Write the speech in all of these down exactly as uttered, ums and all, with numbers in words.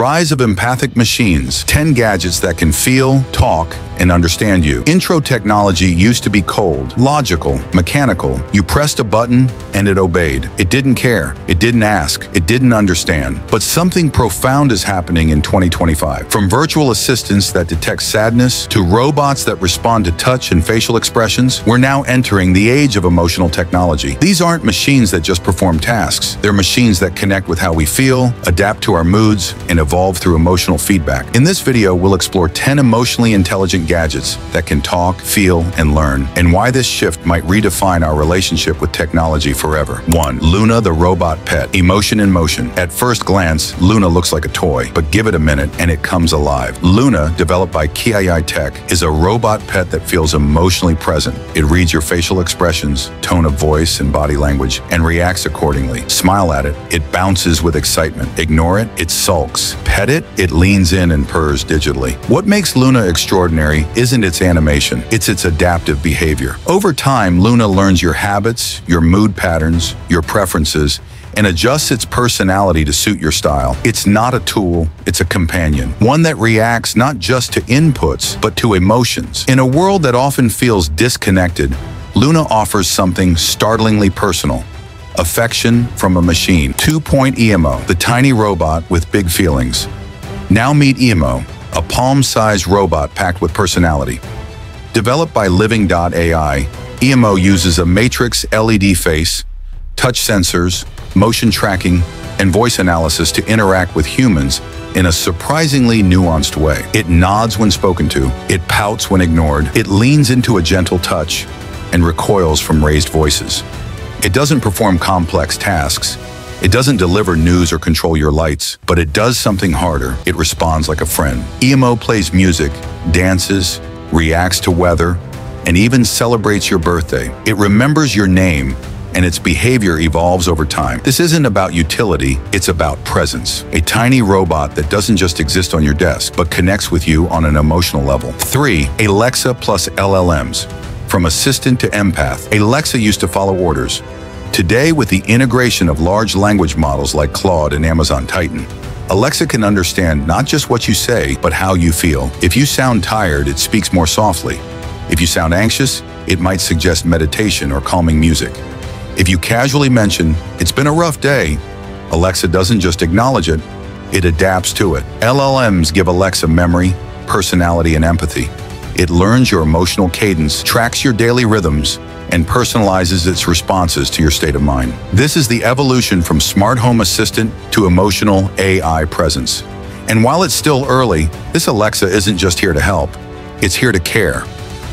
rise of empathic machines, ten gadgets that can feel, talk, and understand you. Intro technology used to be cold, logical, mechanical. You pressed a button and it obeyed. It didn't care. It didn't ask. It didn't understand. But something profound is happening in twenty twenty-five. From virtual assistants that detect sadness to robots that respond to touch and facial expressions, we're now entering the age of emotional technology. These aren't machines that just perform tasks. They're machines that connect with how we feel, adapt to our moods, and evolve through emotional feedback. In this video, we'll explore ten emotionally intelligent gadgets that can talk, feel, and learn, and why this shift might redefine our relationship with technology forever. one. Loona the robot pet. Emotion in motion. At first glance, Loona looks like a toy, but give it a minute and it comes alive. Loona, developed by Kiai Tech, is a robot pet that feels emotionally present. It reads your facial expressions, tone of voice, and body language, and reacts accordingly. Smile at it, it bounces with excitement. Ignore it, it sulks. Pet it, it leans in and purrs digitally. What makes Loona extraordinary isn't its animation, it's its adaptive behavior. Over time, Loona learns your habits, your mood patterns, your preferences, and adjusts its personality to suit your style. It's not a tool, it's a companion, one that reacts not just to inputs, but to emotions. In a world that often feels disconnected, Loona offers something startlingly personal. Affection from a machine. two. E M O, the tiny robot with big feelings. Now meet E M O, a palm-sized robot packed with personality. Developed by Living dot A I, E M O uses a matrix L E D face, touch sensors, motion tracking, and voice analysis to interact with humans in a surprisingly nuanced way. It nods when spoken to, it pouts when ignored, it leans into a gentle touch, and recoils from raised voices. It doesn't perform complex tasks, it doesn't deliver news or control your lights, but it does something harder. It responds like a friend. E M O plays music, dances, reacts to weather, and even celebrates your birthday. It remembers your name, and its behavior evolves over time. This isn't about utility, it's about presence. A tiny robot that doesn't just exist on your desk, but connects with you on an emotional level. three. Alexa plus L L Ms. From assistant to empath, Alexa used to follow orders. Today, with the integration of large language models like Claude and Amazon Titan, Alexa can understand not just what you say, but how you feel. If you sound tired, it speaks more softly. If you sound anxious, it might suggest meditation or calming music. If you casually mention, "It's been a rough day," Alexa doesn't just acknowledge it, it adapts to it. L L Ms give Alexa memory, personality, and empathy. It learns your emotional cadence, tracks your daily rhythms, and personalizes its responses to your state of mind. This is the evolution from smart home assistant to emotional A I presence. And while it's still early, this Alexa isn't just here to help, it's here to care,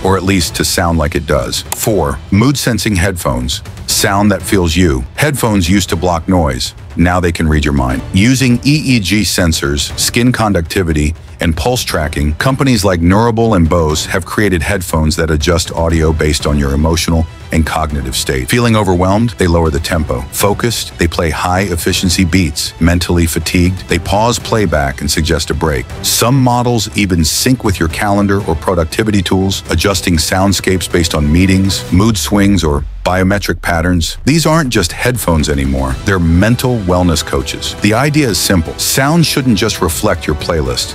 or at least to sound like it does. four. Mood sensing headphones. Sound that feels you. Headphones used to block noise. Now they can read your mind. Using E E G sensors, skin conductivity, and pulse tracking, companies like Neurable and Bose have created headphones that adjust audio based on your emotional and cognitive state. Feeling overwhelmed? They lower the tempo. Focused? They play high-efficiency beats. Mentally fatigued? They pause playback and suggest a break. Some models even sync with your calendar or productivity tools, adjusting soundscapes based on meetings, mood swings, or biometric patterns. These aren't just headphones anymore, they're mental wellness coaches. The idea is simple. Sound shouldn't just reflect your playlist.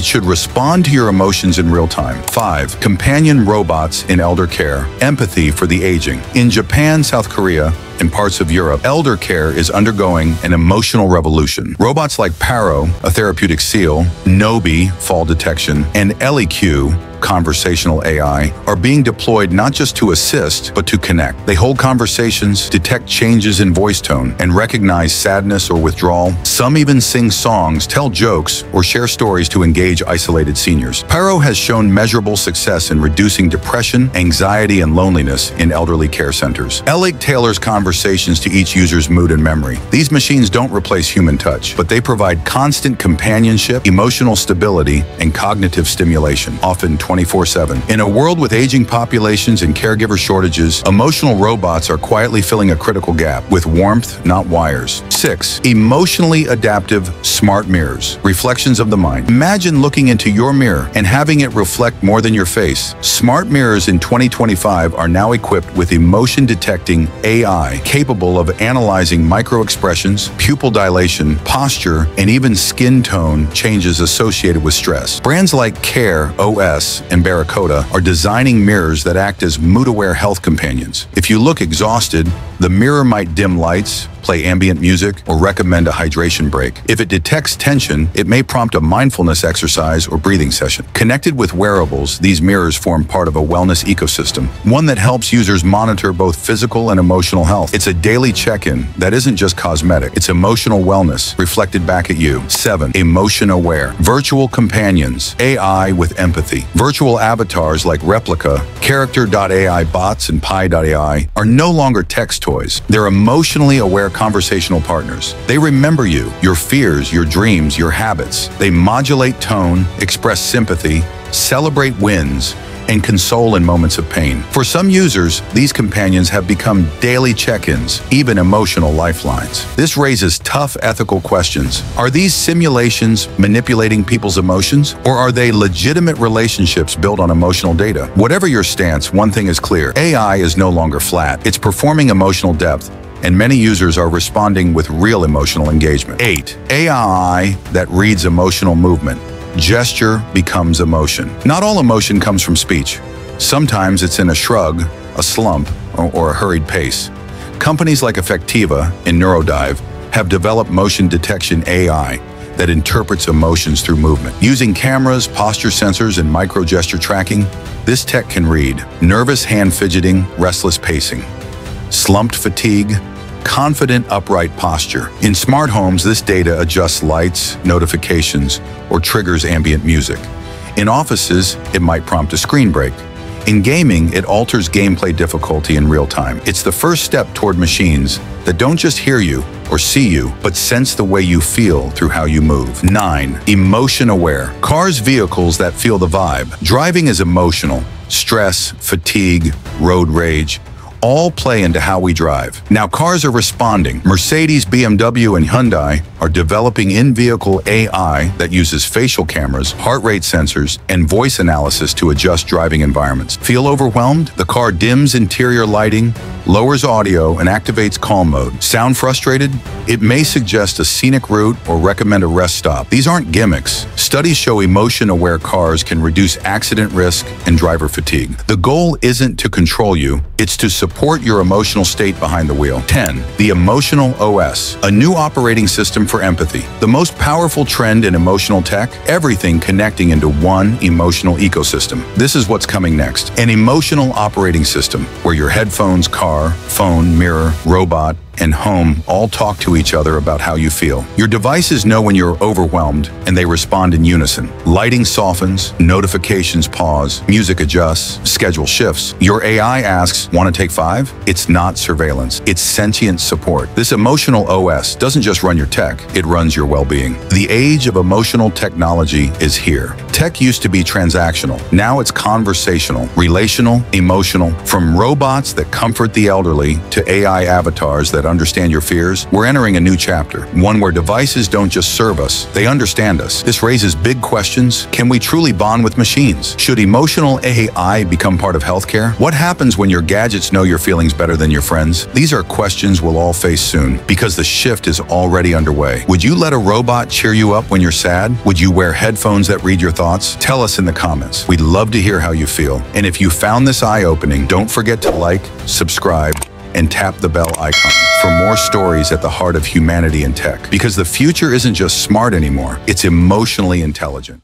It should respond to your emotions in real time. five. Companion robots in elder care. Empathy for the aging. In Japan, South Korea, and parts of Europe, elder care is undergoing an emotional revolution. Robots like Paro, a therapeutic seal, Nobi, fall detection, and EliQ, conversational A I, are being deployed not just to assist, but to connect. They hold conversations, detect changes in voice tone, and recognize sadness or withdrawal. Some even sing songs, tell jokes, or share stories to engage isolated seniors. Paro has shown measurable success in reducing depression, anxiety, and loneliness in elderly care centers. EliQ tailors conversations to each user's mood and memory. These machines don't replace human touch, but they provide constant companionship, emotional stability, and cognitive stimulation, often twenty-four seven. In a world with aging populations and caregiver shortages, emotional robots are quietly filling a critical gap with warmth, not wires. six. Emotionally adaptive smart mirrors. Reflections of the mind. Imagine looking into your mirror and having it reflect more than your face. Smart mirrors in twenty twenty-five are now equipped with emotion-detecting A I A I capable of analyzing micro-expressions, pupil dilation, posture, and even skin tone changes associated with stress. Brands like CareOS and Baricoda are designing mirrors that act as mood-aware health companions. If you look exhausted, the mirror might dim lights, play ambient music, or recommend a hydration break. If it detects tension, it may prompt a mindfulness exercise or breathing session. Connected with wearables, these mirrors form part of a wellness ecosystem, one that helps users monitor both physical and emotional health. It's a daily check-in that isn't just cosmetic. It's emotional wellness reflected back at you. Seven, emotion aware. Virtual companions, A I with empathy. Virtual avatars like Replica, Character dot A I bots, and Pi dot A I are no longer text toys. They're emotionally aware conversational partners. They remember you, your fears, your dreams, your habits. They modulate tone, express sympathy, celebrate wins, and console in moments of pain. For some users, these companions have become daily check-ins, even emotional lifelines. This raises tough ethical questions. Are these simulations manipulating people's emotions, or are they legitimate relationships built on emotional data? Whatever your stance, one thing is clear: A I is no longer flat. It's performing emotional depth, and many users are responding with real emotional engagement. Eight, A I that reads emotional movement. Gesture becomes emotion. Not all emotion comes from speech. Sometimes it's in a shrug, a slump, or, or a hurried pace. Companies like Effectiva and Neurodive have developed motion detection A I that interprets emotions through movement. Using cameras, posture sensors, and micro-gesture tracking, this tech can read nervous hand fidgeting, restless pacing, slumped fatigue, confident upright posture. In smart homes, this data adjusts lights, notifications, or triggers ambient music. In offices, it might prompt a screen break. In gaming, it alters gameplay difficulty in real time. It's the first step toward machines that don't just hear you or see you, but sense the way you feel through how you move. Nine, emotion aware. Cars, vehicles that feel the vibe. Driving is emotional. Stress, fatigue, road rage, all play into how we drive. Now cars are responding. Mercedes, B M W, and Hyundai are developing in-vehicle A I that uses facial cameras, heart rate sensors, and voice analysis to adjust driving environments. Feel overwhelmed? The car dims interior lighting, lowers audio, and activates calm mode. Sound frustrated? It may suggest a scenic route or recommend a rest stop. These aren't gimmicks. Studies show emotion-aware cars can reduce accident risk and driver fatigue. The goal isn't to control you, it's to support your emotional state behind the wheel. ten. The emotional O S, a new operating system for empathy. The most powerful trend in emotional tech, everything connecting into one emotional ecosystem. This is what's coming next. An emotional operating system where your headphones, car, phone, mirror, robot, and home all talk to each other about how you feel. Your devices know when you're overwhelmed, and they respond in unison. Lighting softens, notifications pause, music adjusts, schedule shifts. Your A I asks, "Want to take five?" It's not surveillance, it's sentient support. This emotional O S doesn't just run your tech, it runs your well-being. The age of emotional technology is here. Tech used to be transactional. Now it's conversational, relational, emotional. From robots that comfort the elderly to A I avatars that understand your fears, we're entering a new chapter, one where devices don't just serve us, they understand us. This raises big questions. Can we truly bond with machines? Should emotional A I become part of healthcare? What happens when your gadgets know your feelings better than your friends? These are questions we'll all face soon, because the shift is already underway. Would you let a robot cheer you up when you're sad? Would you wear headphones that read your thoughts? Tell us in the comments. We'd love to hear how you feel. And if you found this eye-opening, don't forget to like, subscribe, and tap the bell icon for more stories at the heart of humanity and tech. Because the future isn't just smart anymore, it's emotionally intelligent.